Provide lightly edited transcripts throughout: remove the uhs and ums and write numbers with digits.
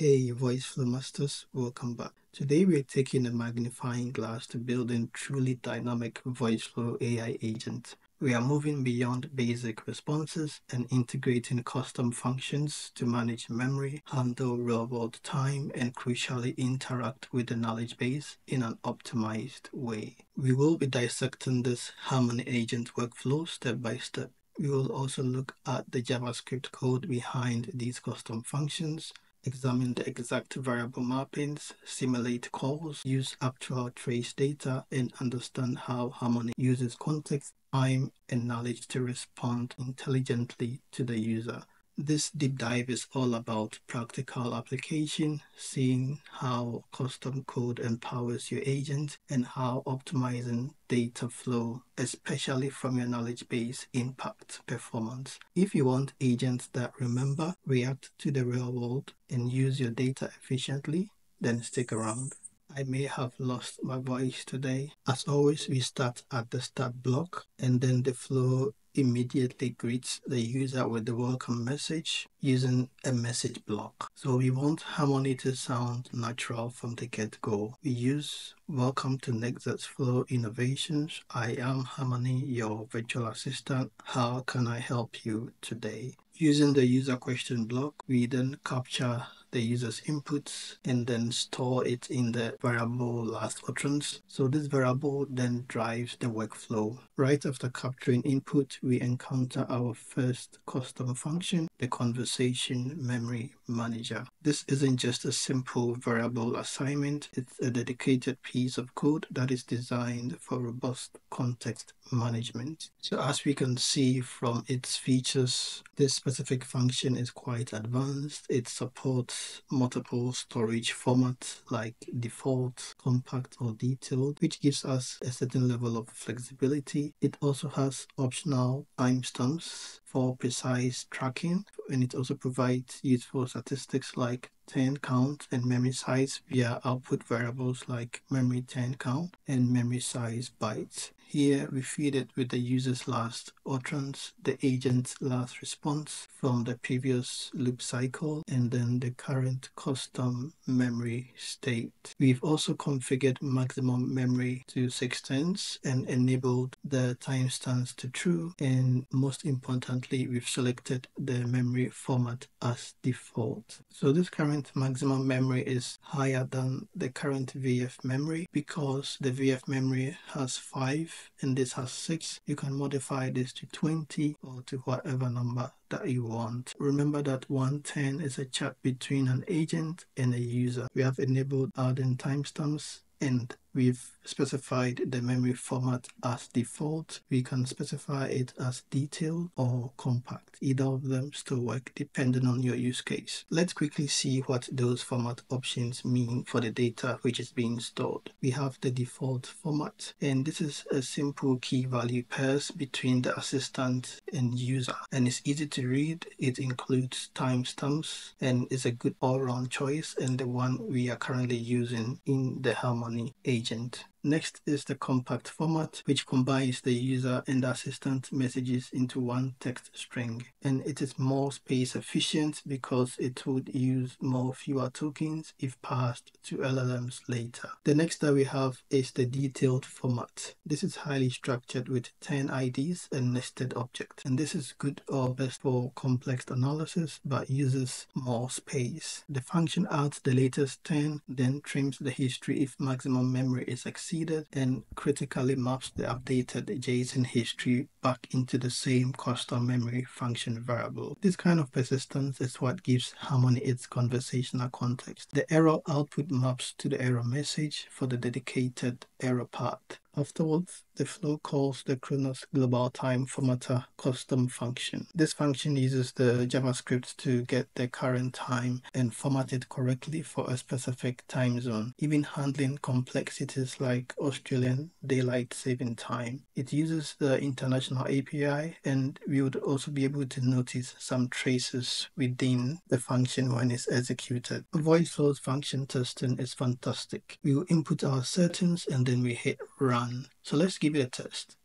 Hey Voiceflow Masters, welcome back. Today we're taking a magnifying glass to building truly dynamic Voiceflow AI agent. We are moving beyond basic responses and integrating custom functions to manage memory, handle real-world time, and crucially interact with the knowledge base in an optimized way. We will be dissecting this Harmony agent workflow step by step. We will also look at the JavaScript code behind these custom functions, examine the exact variable mappings, simulate calls, use actual trace data, and understand how Harmony uses context, time, and knowledge to respond intelligently to the user. This deep dive is all about practical application, seeing how custom code empowers your agent and how optimizing data flow, especially from your knowledge base, impacts performance. If you want agents that remember, react to the real world, and use your data efficiently, then stick around. I may have lost my voice today. As always, we start at the start block, and then the flow immediately greets the user with the welcome message using a message block. So we want Harmony to sound natural from the get-go. We use "Welcome to Nexus Flow Innovations. I am Harmony, your virtual assistant. How can I help you today?" Using the user question block, we then capture the user's inputs and then store it in the variable last utterance. So this variable then drives the workflow. Right after capturing input, we encounter our first custom function, the conversation memory manager. This isn't just a simple variable assignment, it's a dedicated piece of code that is designed for robust context management. So as we can see from its features, this specific function is quite advanced. It supports multiple storage formats like default, compact, or detailed, which gives us a certain level of flexibility. It also has optional timestamps for precise tracking, and it also provides useful statistics like turn count and memory size via output variables like memory turn count and memory size bytes. Here we feed it with the user's last utterance, the agent's last response from the previous loop cycle, and then the current custom memory state. We've also configured maximum memory to 6 turns and enabled the timestamps to true, and most importantly, we've selected the memory format as default. So this current maximum memory is higher than the current VF memory because the VF memory has 5 and this has 6. You can modify this to 20 or to whatever number that you want. Remember that 1 turn is a chat between an agent and a user. We have enabled adding timestamps, and we've specified the memory format as default. We can specify it as detailed or compact. Either of them still work depending on your use case. Let's quickly see what those format options mean for the data which is being stored. We have the default format, and this is a simple key value pairs between the assistant and user, and it's easy to read. It includes timestamps and is a good all-round choice, and the one we are currently using in the Harmony agent. Next is the compact format, which combines the user and the assistant messages into one text string. And it is more space efficient because it would use fewer tokens if passed to LLMs later. The next that we have is the detailed format. This is highly structured with 10 IDs and nested objects. And this is good or best for complex analysis, but uses more space. The function adds the latest 10, then trims the history if maximum memory is exceeded, and critically maps the updated JSON history back into the same custom memory function variable. This kind of persistence is what gives Harmony its conversational context. The error output maps to the error message for the dedicated error path. Afterwards, the flow calls the Chronos Global Time Formatter custom function. This function uses the JavaScript to get the current time and format it correctly for a specific time zone, even handling complexities like Australian daylight saving time. It uses the international API, and we would also be able to notice some traces within the function when it's executed. Voiceflow's function testing is fantastic. We will input our settings and then we hit run. So let's give it a test.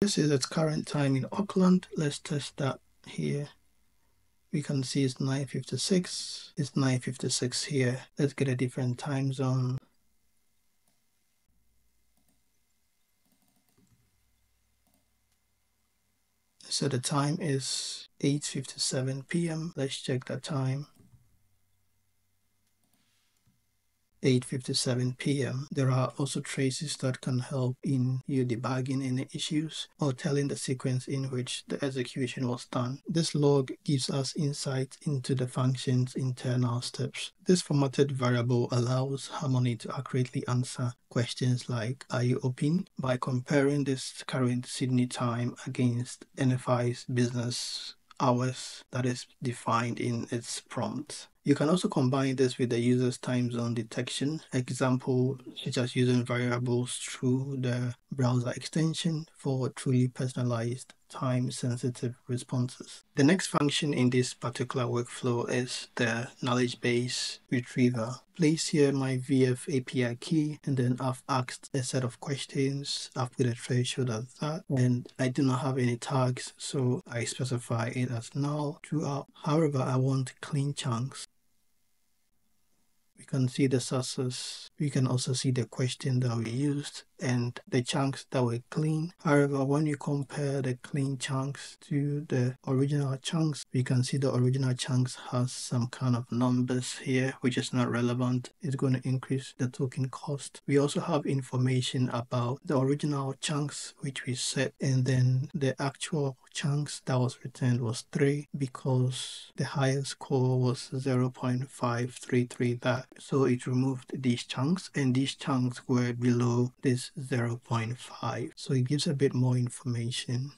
This is its current time in Auckland. Let's test that here. we can see it's 9:56. It's 9:56 here. Let's get a different time zone. So the time is 8:57 p.m. Let's check the time. 8:57 p.m. There are also traces that can help in you debugging any issues or telling the sequence in which the execution was done. This log gives us insight into the function's internal steps. This formatted variable allows Harmony to accurately answer questions like, are you open? By comparing this current Sydney time against NFI's business hours that is defined in its prompt. You can also combine this with the user's time zone detection, example such as using variables through the browser extension for truly personalized time-sensitive responses. The next function in this particular workflow is the knowledge base retriever. Place here my VF API key, and then I've asked a set of questions. I've put a threshold as that, and I do not have any tags, so I specify it as null throughout. However, I want clean chunks. We can see the sources, we can also see the question that we used and the chunks that were clean. However, when you compare the clean chunks to the original chunks, we can see the original chunks has some kind of numbers here, which is not relevant. It's going to increase the token cost. We also have information about the original chunks, which we set, and then the actual chunks that was returned was 3 because the highest score was 0.533 that. So it removed these chunks, and these chunks were below this 0.5. So it gives a bit more information.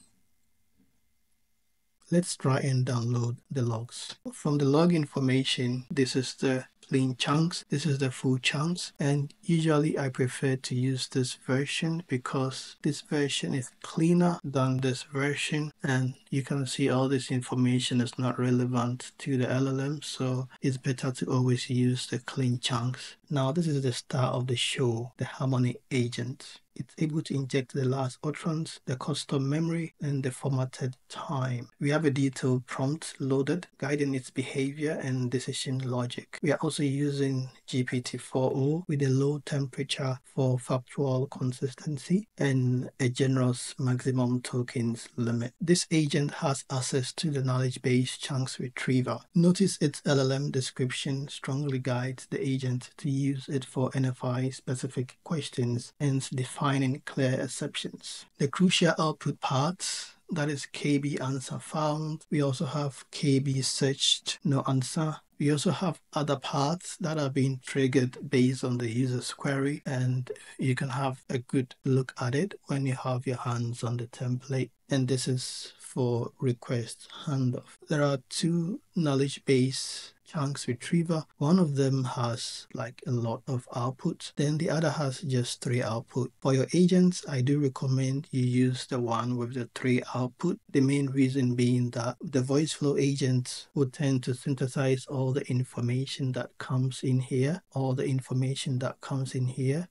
Let's try and download the logs. From the log information, this is the clean chunks, this is the full chunks, and usually I prefer to use this version because this version is cleaner than this version, and you can see all this information is not relevant to the LLM, so it's better to always use the clean chunks. Now this is the star of the show, the Harmony agent. It's able to inject the last utterance, the custom memory, and the formatted time. We have a detailed prompt loaded, guiding its behavior and decision logic. We are also using GPT-4o with a low temperature for factual consistency and a generous maximum tokens limit. This agent has access to the knowledge base chunks retriever. Notice its LLM description strongly guides the agent to use it for NFI-specific questions and defining clear exceptions. The crucial output parts, that is KB answer found. We also have KB searched, no answer. We also have other paths that are being triggered based on the user's query, and you can have a good look at it when you have your hands on the template. And this is for request handoff. There are two knowledge base chunks retriever. One of them has like a lot of outputs, then the other has just 3 output. For your agents, I do recommend you use the one with the 3 output. The main reason being that the Voiceflow agents would tend to synthesize all the information that comes in here,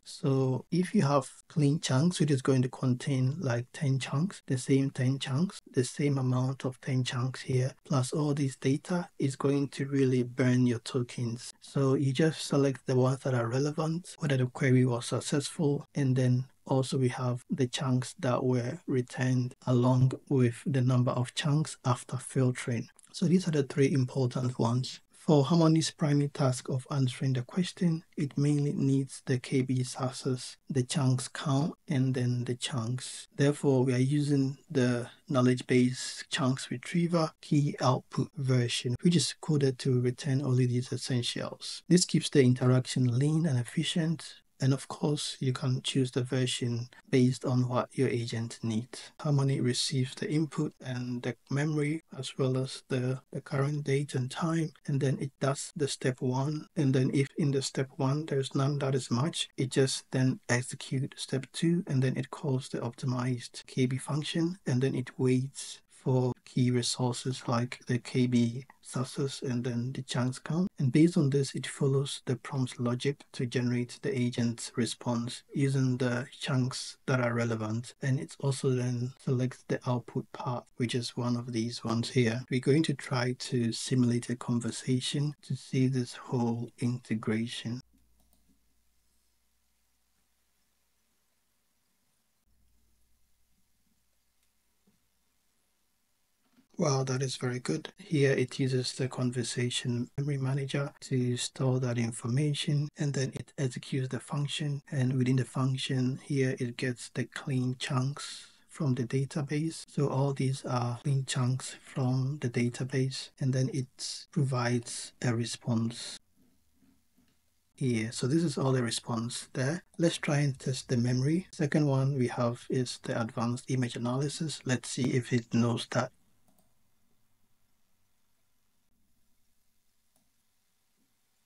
So if you have clean chunks, it is going to contain like 10 chunks, the same 10 chunks, the same amount of 10 chunks here, plus all these data is going to really burn your tokens. So you just select the ones that are relevant, whether the query was successful, and then also we have the chunks that were returned along with the number of chunks after filtering. So these are the 3 important ones. For Harmony's primary task of answering the question, it mainly needs the KB sources, the chunks count, and then the chunks. Therefore, we are using the knowledge base chunks retriever key output version, which is coded to return only these essentials. This keeps the interaction lean and efficient. And of course, you can choose the version based on what your agent needs. Harmony receives the input and the memory, as well as the current date and time. And then it does the step 1. And then if in the step 1, there's none that is matched, it just then executes step 2. And then it calls the optimized KB function. And then it waits for key resources like the KB sources and then the chunks count. And based on this, it follows the prompt logic to generate the agent's response using the chunks that are relevant. And it also then selects the output path, which is one of these ones here. We're going to try to simulate a conversation to see this whole integration. Wow, that is very good. Here it uses the conversation memory manager to store that information, and then it executes the function, and within the function here it gets the clean chunks from the database. So all these are clean chunks from the database, and then it provides a response. Yeah, so this is all the response there. Let's try and test the memory. Second one we have is the advanced image analysis. Let's see if it knows that.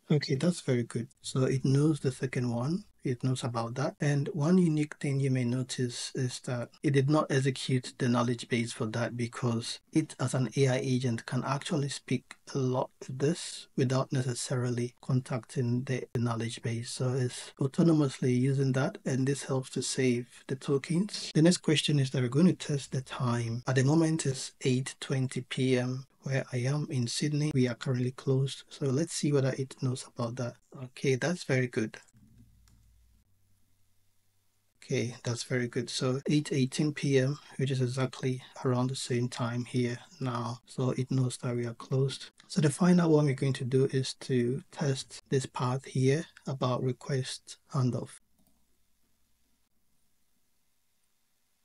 Okay, that's very good. So it knows the second one. It knows about that. And one unique thing you may notice is that it did not execute the knowledge base for that, because it as an AI agent can actually speak a lot to this without necessarily contacting the knowledge base. So it's autonomously using that, and this helps to save the tokens. The next question is that we're going to test the time. At the moment it's 8:20 p.m. where I am in Sydney. We are currently closed. So let's see whether it knows about that. Okay, that's very good. Okay, that's very good. So 8:18 p.m, which is exactly around the same time here now. So it knows that we are closed. So the final one we're going to do is to test this path here about request handoff.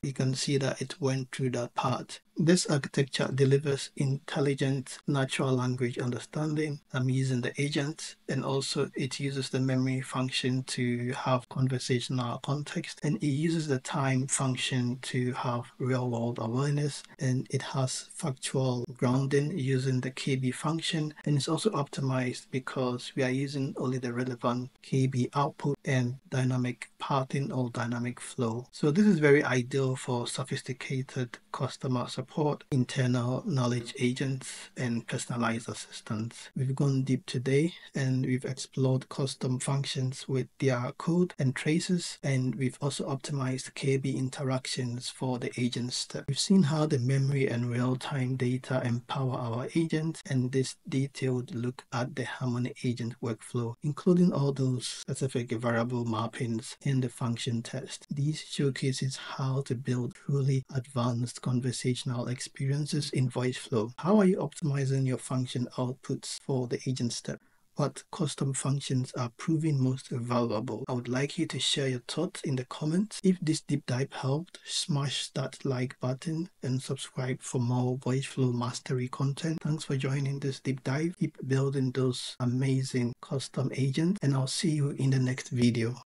You can see that it went through that part. This architecture delivers intelligent natural language understanding. I'm using the agent, and also it uses the memory function to have conversational context, and it uses the time function to have real world awareness, and it has factual grounding using the KB function, and it's also optimized because we are using only the relevant KB output and dynamic pathing or dynamic flow. So this is very ideal for sophisticated customer support, internal knowledge agents, and personalized assistants. We've gone deep today, and we've explored custom functions with their code and traces, and we've also optimized KB interactions for the agent step. We've seen how the memory and real-time data empower our agent, and this detailed look at the Harmony agent workflow, including all those specific variable mappings in the function test. These showcases how to build truly advanced conversational experiences in Voiceflow. How are you optimizing your function outputs for the agent step? What custom functions are proving most valuable? I would like you to share your thoughts in the comments. If this deep dive helped, smash that like button and subscribe for more Voiceflow mastery content. Thanks for joining this deep dive. Keep building those amazing custom agents, and I'll see you in the next video.